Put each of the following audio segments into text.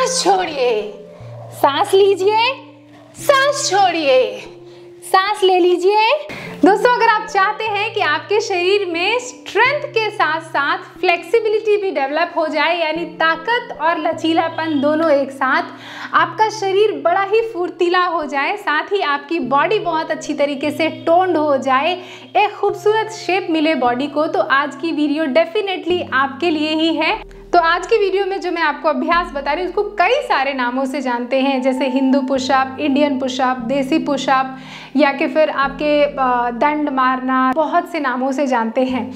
सांस छोड़िए, सांस लीजिए, सांस छोड़िए, सांस ले लीजिए। दोस्तों अगर आप चाहते हैं कि आपके शरीर में स्ट्रेंथ के साथ साथ फ्लेक्सिबिलिटी भी डेवलप हो जाए, यानी ताकत और लचीलापन दोनों एक साथ, आपका शरीर बड़ा ही फुर्तीला हो जाए, साथ ही आपकी बॉडी बहुत अच्छी तरीके से टोन्ड हो जाए, एक खूबसूरत शेप मिले बॉडी को, तो आज की वीडियो डेफिनेटली आपके लिए ही है। तो आज की वीडियो में जो मैं आपको अभ्यास बता रही हूँ उसको कई सारे नामों से जानते हैं, जैसे Hindu pushup, Indian pushup, desi pushup, या कि फिर आपके दंड मारना, बहुत से नामों से जानते हैं।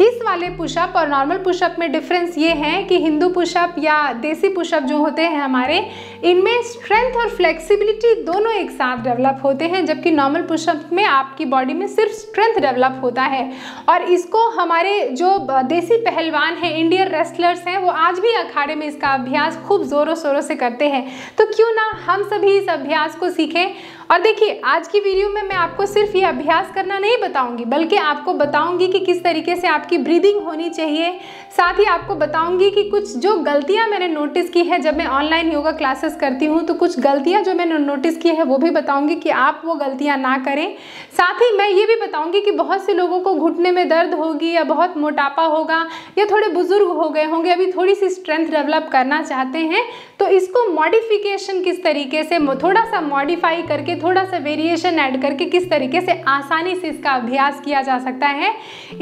इस वाले पुशअप और नॉर्मल पुशअप में डिफरेंस ये है कि हिंदू पुशअप या देसी पुशअप जो होते हैं हमारे, इनमें स्ट्रेंथ और फ्लेक्सिबिलिटी दोनों एक साथ डेवलप होते हैं, जबकि नॉर्मल पुशअप में आपकी बॉडी में सिर्फ स्ट्रेंथ डेवलप होता है। और इसको हमारे जो देसी पहलवान हैं, इंडियन रेस्लर्स हैं, वो आज भी अखाड़े में इसका अभ्यास खूब ज़ोरों शोरों से करते हैं। तो क्यों ना हम सभी इस अभ्यास को सीखें। और देखिए आज की वीडियो में मैं आपको सिर्फ ये अभ्यास करना नहीं बताऊंगी, बल्कि आपको बताऊंगी कि किस तरीके से आपकी ब्रीदिंग होनी चाहिए। साथ ही आपको बताऊंगी कि कुछ जो गलतियां मैंने नोटिस की है जब मैं ऑनलाइन योगा क्लासेस करती हूं, तो कुछ गलतियां जो मैंने नोटिस की है वो भी बताऊंगी कि आप वो गलतियां ना करें। साथ ही मैं ये भी बताऊंगी कि बहुत से लोगों को घुटने में दर्द होगी, या बहुत मोटापा होगा, या थोड़े बुजुर्ग हो गए होंगे, अभी थोड़ी सी स्ट्रेंथ डेवलप करना चाहते हैं, तो इसको मॉडिफिकेशन किस तरीके से, थोड़ा सा मॉडिफाई करके, थोड़ा सा वेरिएशन ऐड करके किस तरीके से आसानी से इसका अभ्यास किया जा सकता है।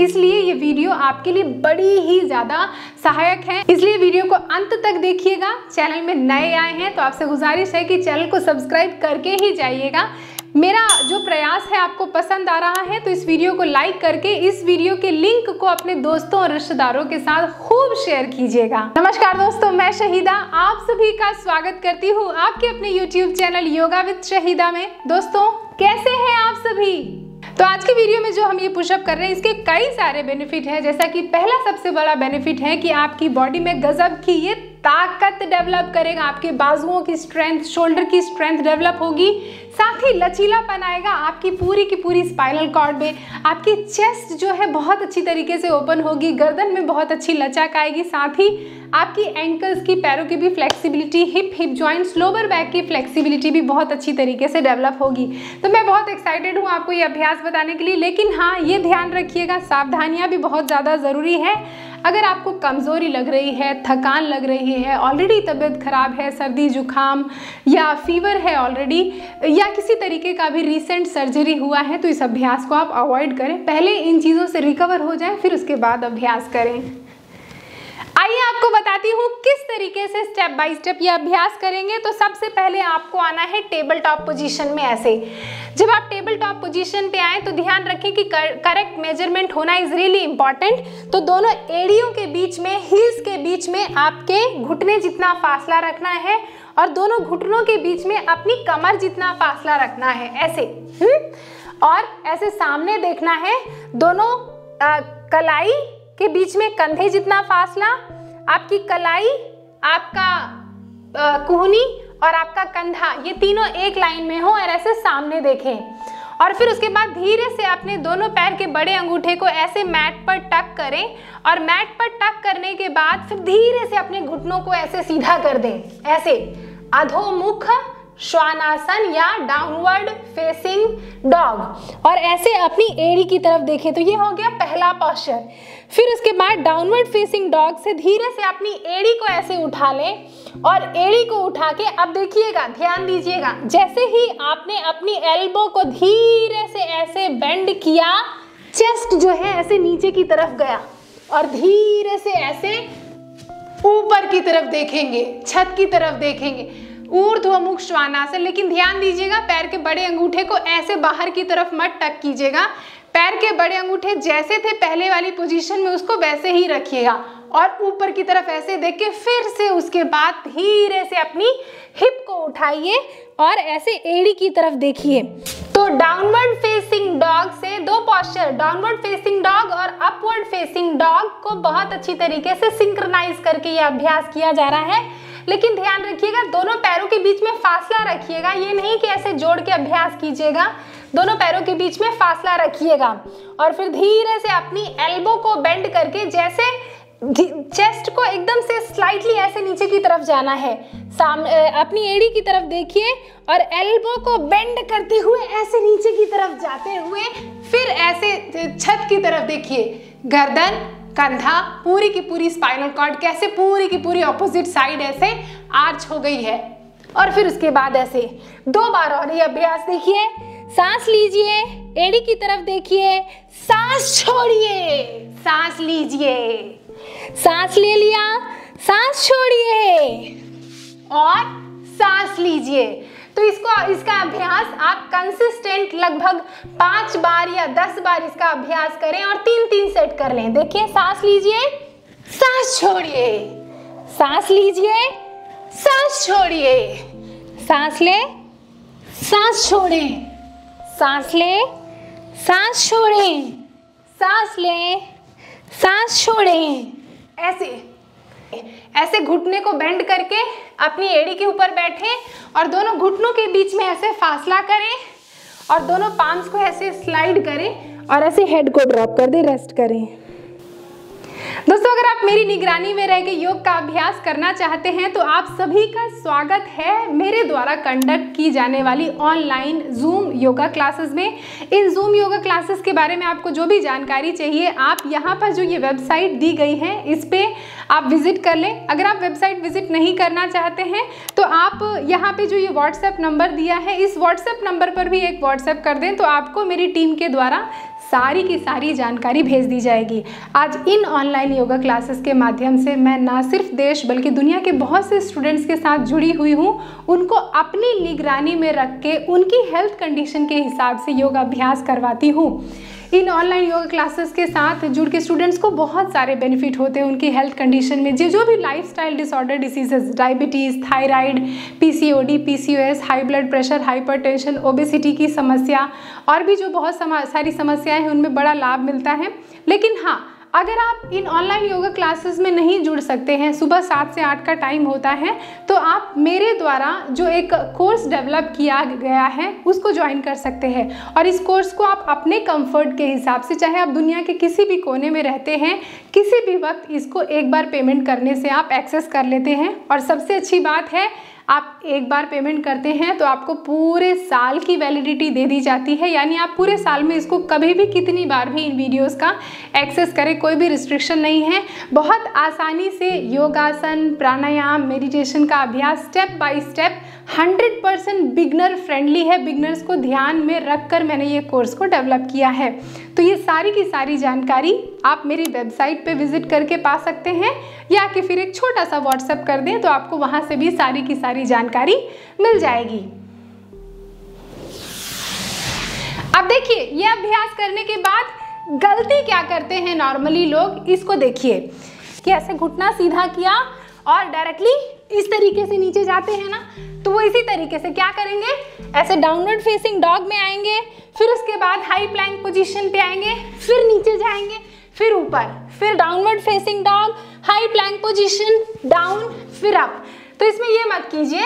इसलिए ये वीडियो आपके लिए बड़ी ही ज़्यादा सहायक है, इसलिए वीडियो को अंत तक देखिएगा। चैनल में नए आए हैं तो आपसे गुजारिश है कि चैनल को सब्सक्राइब करके ही जाइएगा। मेरा जो प्रयास है आपको पसंद आ रहा है तो इस वीडियो को लाइक करके इस वीडियो के लिंक को अपने दोस्तों और रिश्तेदारों के साथ खूब शेयर कीजिएगा। नमस्कार दोस्तों, मैं शहीदा आप सभी का स्वागत करती हूँ आपके अपने YouTube channel yoga with Shahida में। दोस्तों कैसे हैं आप सभी? तो आज के वीडियो में जो हम ये पुशअप कर रहे हैं इसके कई सारे बेनिफिट हैं, जैसा कि पहला सबसे बड़ा बेनिफिट है कि आपकी बॉडी में गजब की ये ताकत डेवलप करेगा, आपके बाजुओं की स्ट्रेंथ, शोल्डर की स्ट्रेंथ डेवलप होगी, साथ ही लचीलापन आएगा आपकी पूरी की पूरी स्पाइनल कॉर्ड में, आपकी चेस्ट जो है बहुत अच्छी तरीके से ओपन होगी, गर्दन में बहुत अच्छी लचक आएगी, साथ ही आपकी एंकल्स की, पैरों की भी flexibility, hip joints, lower back की फ्लेक्सिबिलिटी भी बहुत अच्छी तरीके से डेवलप होगी। तो मैं बहुत एक्साइटेड हूँ आपको ये अभ्यास बताने के लिए, लेकिन हाँ ये ध्यान रखिएगा, सावधानियाँ भी बहुत ज़्यादा ज़रूरी है। अगर आपको कमज़ोरी लग रही है, थकान लग रही है, ऑलरेडी तबीयत ख़राब है, सर्दी जुकाम या फीवर है ऑलरेडी, या किसी तरीके का भी रीसेंट सर्जरी हुआ है, तो इस अभ्यास को आप अवॉइड करें। पहले इन चीज़ों से रिकवर हो जाए, फिर उसके बाद अभ्यास करें। आइए आपको बताती हूँ किस तरीके से स्टेप बाय स्टेप ये अभ्यास करेंगे। तो सबसे पहले आपको आना है टेबल टॉप पोजीशन में। ऐसे जब आप टेबल टॉप पोजीशन पे आए तो ध्यान रखें कि करेक्ट मेजरमेंट होना इज रियली इंपॉर्टेंट। तो दोनों एड़ियों के बीच में, हील्स के बीच में आपके घुटने जितना फासला रखना है, और दोनों घुटनों के बीच में अपनी कमर जितना फासला रखना है, ऐसे और ऐसे सामने देखना है, दोनों कलाई के बीच में कंधे जितना फासला, आपकी कलाई, आपका कोहनी और आपका कंधा, ये तीनों एक लाइन में हो और ऐसे सामने देखें। और फिर उसके बाद धीरे से अपने दोनों पैर के बड़े अंगूठे को ऐसे मैट पर टक करें, और मैट पर टक करने के बाद फिर धीरे से अपने घुटनों को ऐसे सीधा कर दें, ऐसे अधोमुख श्वानासन या डाउनवर्ड फेसिंग डॉग, और ऐसे अपनी एड़ी की तरफ देखें। तो ये हो गया पहला पॉस्चर। फिर उसके बाद डाउनवर्ड फेसिंग डॉग से धीरे से अपनी एड़ी को ऐसे उठा लें, और एड़ी को उठा के अब देखिएगा, ध्यान दीजिएगा, जैसे ही आपने अपनी एल्बो को धीरे से ऐसे बेंड किया, चेस्ट जो है ऐसे नीचे की तरफ गया, और धीरे से ऐसे ऊपर की तरफ देखेंगे, छत की तरफ देखेंगे, ऊर्ध्व मुख श्वानासन। लेकिन ध्यान दीजिएगा, पैर के बड़े अंगूठे को ऐसे बाहर की तरफ मत टक कीजिएगा, पैर के बड़े अंगूठे जैसे थे पहले वाली पोजीशन में उसको वैसे ही रखिएगा, और ऊपर की तरफ ऐसे देख के फिर से उसके बाद धीरे से अपनी हिप को उठाइए और ऐसे एड़ी की तरफ देखिए। तो डाउनवर्ड फेसिंग डॉग से दो पॉस्चर, डाउनवर्ड फेसिंग डॉग और अपवर्ड फेसिंग डॉग को बहुत अच्छी तरीके से सिंक्रोनाइज करके ये अभ्यास किया जा रहा है। लेकिन ध्यान रखिएगा, दोनों पैरों के बीच में फासला रखिएगा, ये नहीं कि ऐसे जोड़ के अभ्यास कीजिएगा, दोनों पैरों के बीच में फासला रखिएगा। और फिर धीरे से अपनी एल्बो को बेंड करके, जैसे चेस्ट को एकदम से स्लाइटली ऐसे नीचे की तरफ जाना है। सामने अपनी एड़ी की तरफ देखिए और एल्बो को बेंड करते हुए ऐसे नीचे की तरफ जाते हुए फिर ऐसे छत की तरफ देखिए। गर्दन, कंधा, पूरी की पूरी स्पाइनल कॉर्ड कैसे पूरी की पूरी ऑपोजिट साइड ऐसे आर्च हो गई है। और फिर उसके बाद ऐसे दो बार और ये अभ्यास देखिए। सांस लीजिए, एड़ी की तरफ देखिए, सांस छोड़िए, सांस लीजिए, सांस ले लिया, सांस छोड़िए और सांस लीजिए। तो इसका अभ्यास आप कंसिस्टेंट लगभग 5 बार या 10 बार इसका अभ्यास करें और 3-3 सेट कर लें। देखिए, सांस लीजिए, सांस छोड़िए, सांस लीजिए, सांस छोड़िए, सांस ले, सांस छोड़े, सांस ले, सांस छोड़े, सांस ले, सांस छोड़ें। ऐसे ऐसे घुटने को बेंड करके अपनी एड़ी के ऊपर बैठें और दोनों घुटनों के बीच में ऐसे फासला करें और दोनों पांच को ऐसे स्लाइड करें और ऐसे हेड को ड्रॉप कर दें, रेस्ट करें। दोस्तों, अगर आप मेरी निगरानी में रह के योग का अभ्यास करना चाहते हैं तो आप सभी का स्वागत है मेरे द्वारा कंडक्ट की जाने वाली ऑनलाइन जूम योगा क्लासेस में। इन जूम योगा क्लासेस के बारे में आपको जो भी जानकारी चाहिए आप यहाँ पर जो ये वेबसाइट दी गई है इस पर आप विज़िट कर लें। अगर आप वेबसाइट विज़िट नहीं करना चाहते हैं तो आप यहाँ पर जो ये व्हाट्सएप नंबर दिया है इस व्हाट्सएप नंबर पर भी एक व्हाट्सएप कर दें तो आपको मेरी टीम के द्वारा सारी की सारी जानकारी भेज दी जाएगी। आज इन ऑनलाइन योगा क्लासेस के माध्यम से मैं ना सिर्फ देश बल्कि दुनिया के बहुत से स्टूडेंट्स के साथ जुड़ी हुई हूँ। उनको अपनी निगरानी में रख के उनकी हेल्थ कंडीशन के हिसाब से योगाभ्यास करवाती हूँ। इन ऑनलाइन योगा क्लासेस के साथ जुड़ के स्टूडेंट्स को बहुत सारे बेनिफिट होते हैं। उनकी हेल्थ कंडीशन में जो भी lifestyle disorder diseases, diabetes, thyroid, PCOD, PCOS, high blood pressure, hypertension, obesity की समस्या और भी जो बहुत सारी समस्याएं हैं उनमें बड़ा लाभ मिलता है। लेकिन हाँ, अगर आप इन ऑनलाइन योगा क्लासेस में नहीं जुड़ सकते हैं, सुबह 7 से 8 का टाइम होता है, तो आप मेरे द्वारा जो एक कोर्स डेवलप किया गया है उसको ज्वाइन कर सकते हैं। और इस कोर्स को आप अपने कंफर्ट के हिसाब से, चाहे आप दुनिया के किसी भी कोने में रहते हैं, किसी भी वक्त इसको एक बार पेमेंट करने से आप एक्सेस कर लेते हैं। और सबसे अच्छी बात है, आप एक बार पेमेंट करते हैं तो आपको पूरे साल की वैलिडिटी दे दी जाती है, यानी आप पूरे साल में इसको कभी भी कितनी बार भी इन वीडियोस का एक्सेस करें, कोई भी रिस्ट्रिक्शन नहीं है। बहुत आसानी से योगासन, प्राणायाम, मेडिटेशन का अभ्यास step by step 100% beginner friendly है। बिगनर्स को ध्यान में रखकर मैंने ये कोर्स को डेवलप किया है। तो ये सारी की सारी जानकारी आप मेरी वेबसाइट पे विजिट करके पा सकते हैं या कि फिर एक छोटा सा व्हाट्सएप कर दें तो आपको वहाँ से भी सारी की सारी जानकारी मिल जाएगी। अब देखिए, ये अभ्यास करने के बाद गलती क्या करते हैं नॉर्मली लोग, इसको देखिए कि ऐसे घुटना सीधा किया और डायरेक्टली इस तरीके से नीचे जाते हैं ना, तो वो इसी तरीके से क्या करेंगे, ऐसे डाउनवर्ड फेसिंग डॉग में आएंगे, फिर उसके बाद हाई प्लैंक पोजीशन पे आएंगे, फिर नीचे जाएंगे, फिर ऊपर, फिर downward facing dog, high plank position, down, फिर अप। तो इसमें ये मत कीजिए,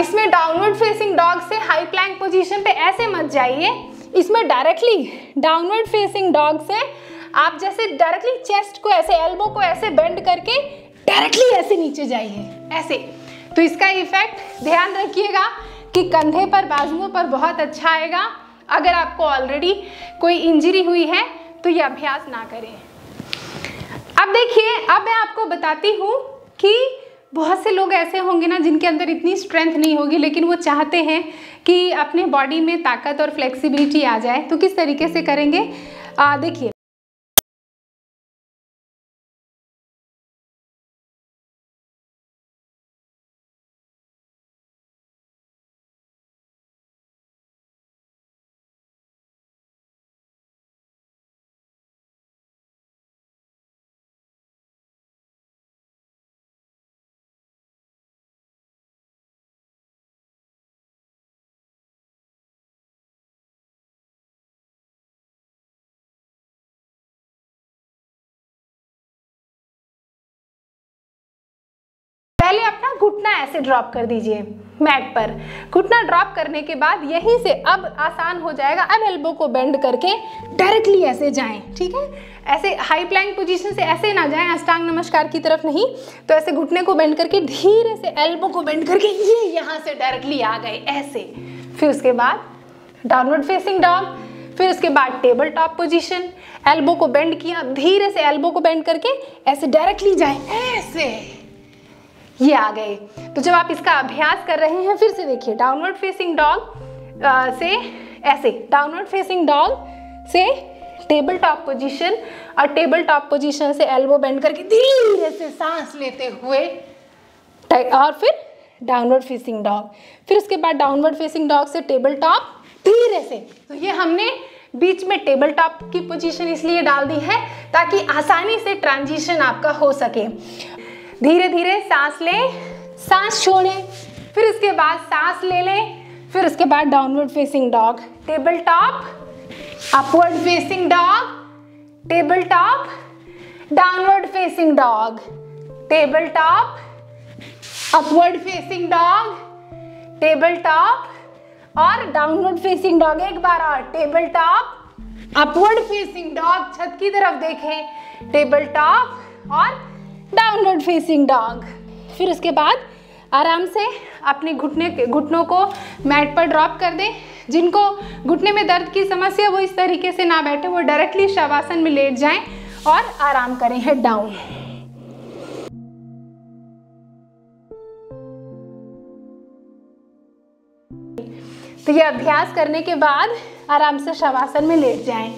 इसमें डाउनवर्ड फेसिंग डॉग से हाई प्लैंक पोजीशन पे ऐसे मत जाइए। इसमें डायरेक्टली डाउनवर्ड फेसिंग डॉग से आप जैसे डायरेक्टली चेस्ट को ऐसे, एल्बो को ऐसे बेंड करके डायरेक्टली ऐसे नीचे जाइए, ऐसे। तो इसका इफेक्ट ध्यान रखिएगा कि कंधे पर, बाजुओं पर बहुत अच्छा आएगा। अगर आपको ऑलरेडी कोई इंजरी हुई है तो ये अभ्यास ना करें। अब देखिए, अब मैं आपको बताती हूँ कि बहुत से लोग ऐसे होंगे ना जिनके अंदर इतनी स्ट्रेंथ नहीं होगी, लेकिन वो चाहते हैं कि अपने बॉडी में ताकत और फ्लेक्सिबिलिटी आ जाए, तो किस तरीके से करेंगे। देखिए, घुटना ऐसे ड्रॉप कर दीजिए मैट पर। घुटना ड्रॉप करने के बाद यहीं से अब आसान हो जाएगा। अब एल्बो को बेंड करके डायरेक्टली ऐसे जाएं, ठीक है। ऐसे हाई प्लैंक पोजीशन से ऐसे ना जाएं, अष्टांग नमस्कार की तरफ नहीं, तो ऐसे घुटने को बेंड करके धीरे से एल्बो को बेंड करके ये यहाँ से डायरेक्टली आ गए ऐसे। फिर उसके बाद डाउनवर्ड फेसिंग डॉग, फिर उसके बाद टेबल टॉप पोजीशन। एल्बो को बेंड किया, धीरे से एल्बो को बेंड करके ऐसे डायरेक्टली जाएं ऐसे, ये आ गए। तो जब आप इसका अभ्यास कर रहे हैं, फिर से देखिए डाउनवर्ड फेसिंग डॉग से ऐसे, डाउनवर्ड फेसिंग डॉग से टेबल टॉप पोजीशन, और टेबल टॉप पोजीशन से एल्बो बेंड करके धीरे से सांस लेते हुए, और फिर डाउनवर्ड फेसिंग डॉग, फिर उसके बाद डाउनवर्ड फेसिंग डॉग से टेबल टॉप धीरे से। तो ये हमने बीच में टेबल टॉप की पोजीशन इसलिए डाल दी है ताकि आसानी से ट्रांजिशन आपका हो सके। धीरे धीरे सांस लें, सांस छोड़ें, फिर उसके बाद सांस ले लें, फिर उसके बाद downward facing dog, table top, upward facing dog, table top, downward facing dog, table top, upward facing dog, table top और डाउनवर्ड फेसिंग डॉग। एक बार और, table top, upward facing dog, छत की तरफ देखें, टेबल टॉप और डाउनवर्ड फेसिंग डॉग। फिर उसके बाद आराम से अपने घुटनों को मैट पर ड्रॉप कर दें। जिनको घुटने में दर्द की समस्या, वो इस तरीके से ना बैठे, वो डायरेक्टली शवासन में लेट जाएं और आराम करें, हेड डाउन। तो ये अभ्यास करने के बाद आराम से शवासन में लेट जाएं।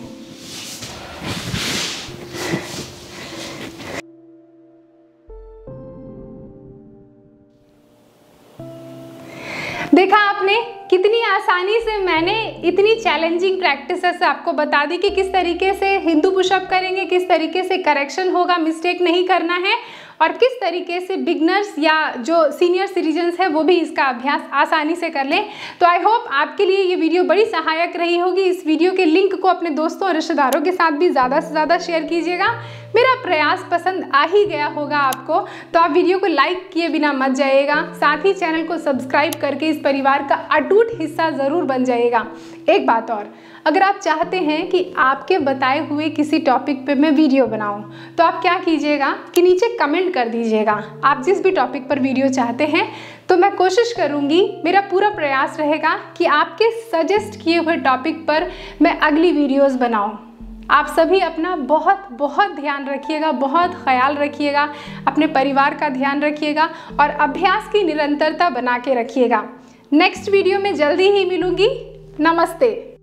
देखा आपने कितनी आसानी से मैंने इतनी चैलेंजिंग प्रैक्टिसेस आपको बता दी कि किस तरीके से हिंदू पुशअप करेंगे, किस तरीके से करेक्शन होगा, मिस्टेक नहीं करना है, और किस तरीके से बिगनर्स या जो सीनियर सिटीजन्स हैं वो भी इसका अभ्यास आसानी से कर लें। तो आई होप आपके लिए ये वीडियो बड़ी सहायक रही होगी। इस वीडियो के लिंक को अपने दोस्तों और रिश्तेदारों के साथ भी ज़्यादा से ज़्यादा शेयर कीजिएगा। मेरा प्रयास पसंद आ ही गया होगा आपको, तो आप वीडियो को लाइक किए बिना मत जाइएगा। साथ ही चैनल को सब्सक्राइब करके इस परिवार का अटूट हिस्सा ज़रूर बन जाइएगा। एक बात और, अगर आप चाहते हैं कि आपके बताए हुए किसी टॉपिक पे मैं वीडियो बनाऊं, तो आप क्या कीजिएगा कि नीचे कमेंट कर दीजिएगा आप जिस भी टॉपिक पर वीडियो चाहते हैं, तो मैं कोशिश करूंगी, मेरा पूरा प्रयास रहेगा कि आपके सजेस्ट किए हुए टॉपिक पर मैं अगली वीडियोस बनाऊं। आप सभी अपना बहुत बहुत ध्यान रखिएगा, बहुत ख्याल रखिएगा, अपने परिवार का ध्यान रखिएगा और अभ्यास की निरंतरता बना के रखिएगा। नेक्स्ट वीडियो में जल्दी ही मिलूँगी। नमस्ते।